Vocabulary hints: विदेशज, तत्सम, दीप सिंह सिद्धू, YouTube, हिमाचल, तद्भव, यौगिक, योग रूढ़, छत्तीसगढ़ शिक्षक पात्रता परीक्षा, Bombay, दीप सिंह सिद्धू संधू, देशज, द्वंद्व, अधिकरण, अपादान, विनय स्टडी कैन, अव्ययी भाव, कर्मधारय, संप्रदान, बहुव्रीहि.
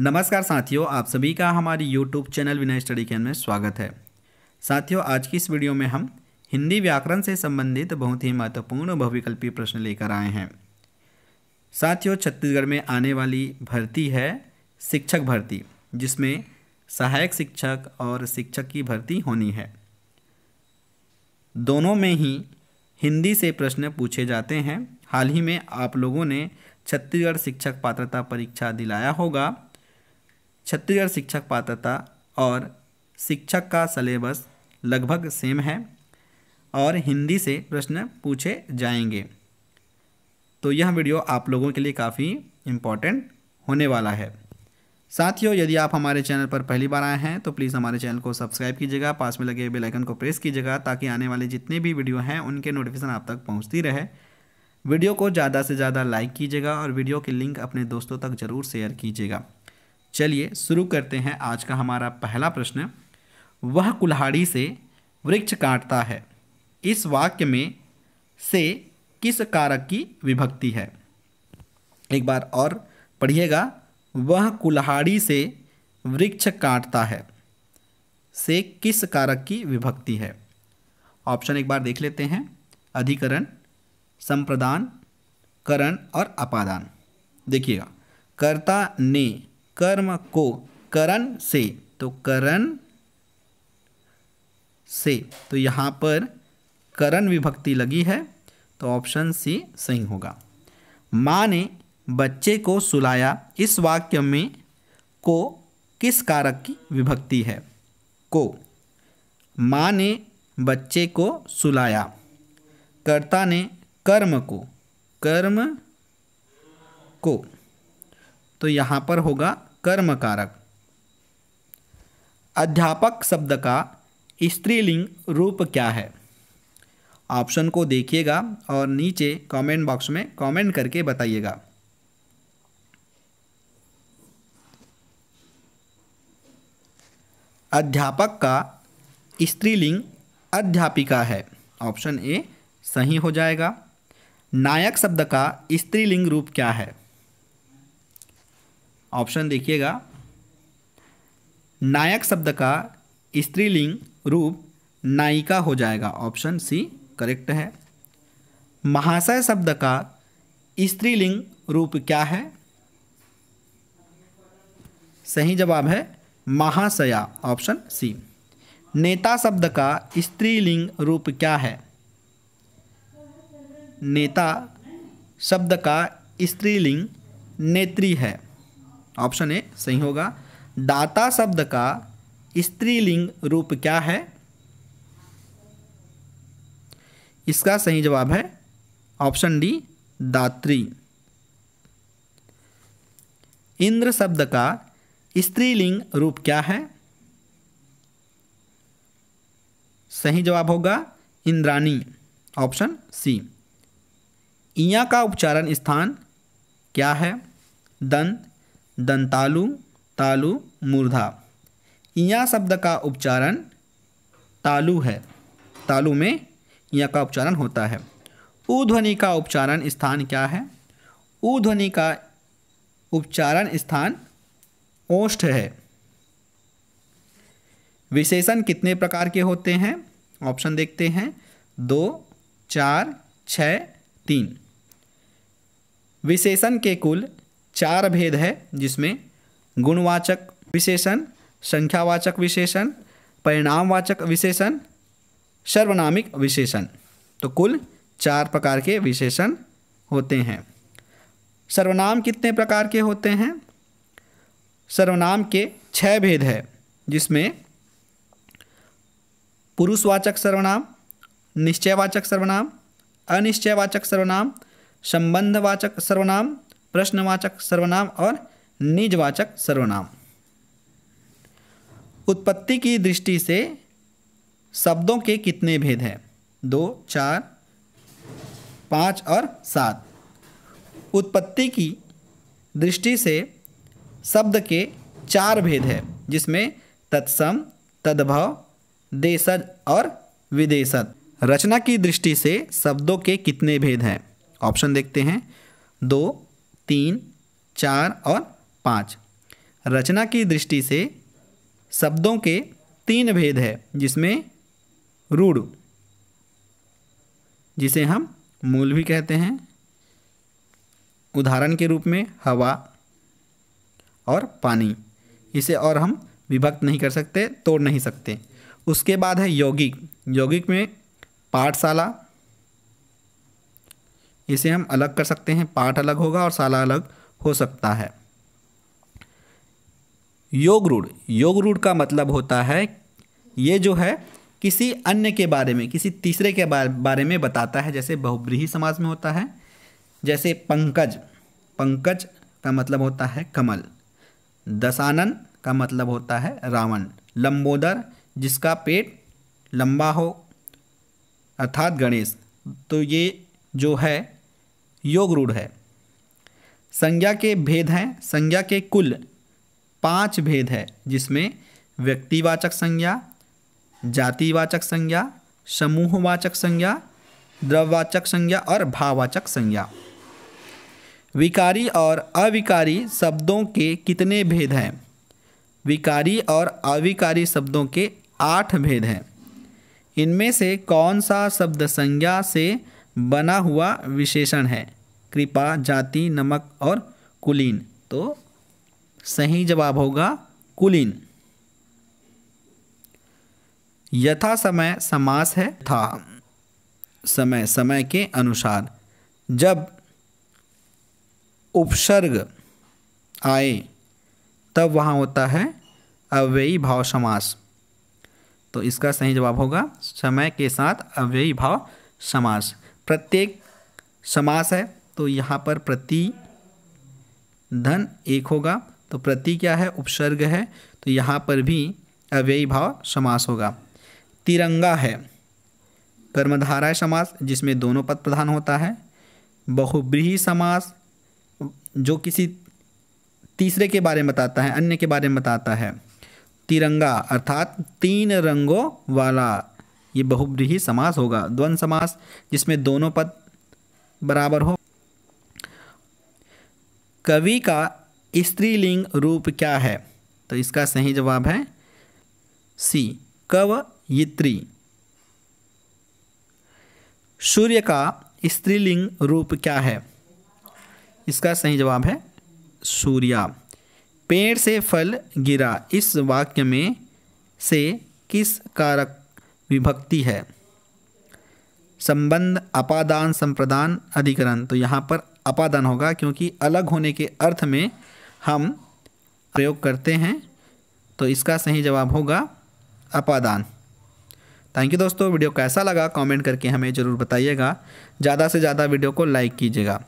नमस्कार साथियों, आप सभी का हमारी YouTube channel विनय स्टडी कैन में स्वागत है। साथियों, आज की इस वीडियो में हम हिंदी व्याकरण से संबंधित बहुत ही महत्वपूर्ण बहुविकल्पी प्रश्न लेकर आए हैं। साथियों, छत्तीसगढ़ में आने वाली भर्ती है शिक्षक भर्ती, जिसमें सहायक शिक्षक और शिक्षक की भर्ती होनी है। दोनों में ही हिंदी से प्रश्न पूछे जाते हैं। हाल ही में आप लोगों ने छत्तीसगढ़ शिक्षक पात्रता परीक्षा दिलाया होगा। छत्तीसगढ़ शिक्षक पात्रता और शिक्षक का सिलेबस लगभग सेम है और हिंदी से प्रश्न पूछे जाएंगे, तो यह वीडियो आप लोगों के लिए काफ़ी इम्पॉर्टेंट होने वाला है। साथियों, यदि आप हमारे चैनल पर पहली बार आए हैं तो प्लीज़ हमारे चैनल को सब्सक्राइब कीजिएगा, पास में लगे बेल आइकन को प्रेस कीजिएगा ताकि आने वाले जितने भी वीडियो हैं उनके नोटिफिकेशन आप तक पहुँचती रहे। वीडियो को ज़्यादा से ज़्यादा लाइक कीजिएगा और वीडियो की लिंक अपने दोस्तों तक ज़रूर शेयर कीजिएगा। चलिए शुरू करते हैं। आज का हमारा पहला प्रश्न, वह कुल्हाड़ी से वृक्ष काटता है, इस वाक्य में से किस कारक की विभक्ति है? एक बार और पढ़िएगा। वह कुल्हाड़ी से वृक्ष काटता है से किस कारक की विभक्ति है? ऑप्शन एक बार देख लेते हैं। अधिकरण, संप्रदान, करण और अपादान। देखिएगा, कर्ता ने कर्म को करण से, तो करण से, तो यहाँ पर करण विभक्ति लगी है, तो ऑप्शन सी सही होगा। माँ ने बच्चे को सुलाया, इस वाक्य में को किस कारक की विभक्ति है? को। माँ ने बच्चे को सुलाया, कर्ता ने कर्म को, कर्म को, तो यहाँ पर होगा कर्म कारक। अध्यापक शब्द का स्त्रीलिंग रूप क्या है? ऑप्शन को देखिएगा और नीचे कमेंट बॉक्स में कमेंट करके बताइएगा। अध्यापक का स्त्रीलिंग अध्यापिका है, ऑप्शन ए सही हो जाएगा। नायक शब्द का स्त्रीलिंग रूप क्या है? ऑप्शन देखिएगा। नायक शब्द का स्त्रीलिंग रूप नायिका हो जाएगा, ऑप्शन सी करेक्ट है। महाशय शब्द का स्त्रीलिंग रूप क्या है? सही जवाब है महाशया, ऑप्शन सी। नेता शब्द का स्त्रीलिंग रूप क्या है? नेता शब्द का स्त्रीलिंग नेत्री है, ऑप्शन ए सही होगा। दाता शब्द का स्त्रीलिंग रूप क्या है? इसका सही जवाब है ऑप्शन डी दात्री। इंद्र शब्द का स्त्रीलिंग रूप क्या है? सही जवाब होगा इंद्राणी, ऑप्शन सी। इया का उच्चारण स्थान क्या है? दंत, दंतालु, तालु, मूर्धा। इया शब्द का उच्चारण तालु है, तालु में इया का उच्चारण होता है। ऊ ध्वनि का उच्चारण स्थान क्या है? ऊ ध्वनि का उच्चारण स्थान ओष्ठ है। विशेषण कितने प्रकार के होते हैं? ऑप्शन देखते हैं। 2, 4, 6, 3। विशेषण के कुल 4 भेद है, जिसमें गुणवाचक विशेषण, संख्यावाचक विशेषण, परिणामवाचक विशेषण, सर्वनामिक विशेषण, तो कुल 4 प्रकार के विशेषण होते हैं। सर्वनाम कितने प्रकार के होते हैं? सर्वनाम के 6 भेद है, जिसमें पुरुषवाचक सर्वनाम, निश्चयवाचक सर्वनाम, अनिश्चयवाचक सर्वनाम, संबंधवाचक सर्वनाम, प्रश्नवाचक सर्वनाम और निजवाचक सर्वनाम। उत्पत्ति की दृष्टि से शब्दों के कितने भेद हैं? 2, 4, 5 और 7। उत्पत्ति की दृष्टि से शब्द के 4 भेद हैं, जिसमें तत्सम, तद्भव, देशज और विदेशज। रचना की दृष्टि से शब्दों के कितने भेद हैं? ऑप्शन देखते हैं। 2, 3, 4 और 5। रचना की दृष्टि से शब्दों के 3 भेद है, जिसमें रूढ़ जिसे हम मूल भी कहते हैं, उदाहरण के रूप में हवा और पानी, इसे और हम विभक्त नहीं कर सकते, तोड़ नहीं सकते। उसके बाद है यौगिक। यौगिक में पाठशाला, इसे हम अलग कर सकते हैं, पाठ अलग होगा और शाला अलग हो सकता है। योग रूढ़। योग रूढ़ का मतलब होता है ये जो है किसी अन्य के बारे में, किसी तीसरे के बारे में बताता है, जैसे बहुव्रीहि समास में होता है, जैसे पंकज। पंकज का मतलब होता है कमल। दशानन का मतलब होता है रावण। लंबोदर जिसका पेट लंबा हो अर्थात गणेश। तो ये जो है योग रूढ़ है। संज्ञा के भेद हैं। संज्ञा के कुल 5 भेद है, जिसमें व्यक्तिवाचक संज्ञा, जातिवाचक संज्ञा, समूहवाचक संज्ञा, द्रव्यवाचक संज्ञा और भाववाचक संज्ञा। विकारी और अविकारी शब्दों के कितने भेद हैं? विकारी और अविकारी शब्दों के 8 भेद हैं। इनमें से कौन सा शब्द संज्ञा से बना हुआ विशेषण है? कृपा, जाति, नमक और कुलीन। तो सही जवाब होगा कुलीन। यथा समय समास है। था समय, समय के अनुसार। जब उपसर्ग आए तब वहाँ होता है अव्ययी भाव समास। तो इसका सही जवाब होगा समय के साथ अव्ययी भाव समास। प्रत्येक समास है, तो यहाँ पर प्रति धन 1 होगा। तो प्रति क्या है? उपसर्ग है, तो यहाँ पर भी अव्ययी भाव समास होगा। तिरंगा है कर्मधारय समास, जिसमें दोनों पद प्रधान होता है। बहुव्रीहि समास जो किसी तीसरे के बारे में बताता है, अन्य के बारे में बताता है। तिरंगा अर्थात 3 रंगों वाला, ये बहुव्रीहि समास होगा। द्वंद्व समास जिसमें दोनों पद बराबर हो। कवि का स्त्रीलिंग रूप क्या है? तो इसका सही जवाब है सी, कवयित्री। सूर्य का स्त्रीलिंग रूप क्या है? इसका सही जवाब है सूर्या। पेड़ से फल गिरा, इस वाक्य में से किस कारक विभक्ति है? संबंध, अपादान, संप्रदान, अधिकरण। तो यहाँ पर अपादान होगा, क्योंकि अलग होने के अर्थ में हम प्रयोग करते हैं। तो इसका सही जवाब होगा अपादान। थैंक यू दोस्तों, वीडियो कैसा लगा कमेंट करके हमें ज़रूर बताइएगा। ज़्यादा से ज़्यादा वीडियो को लाइक कीजिएगा।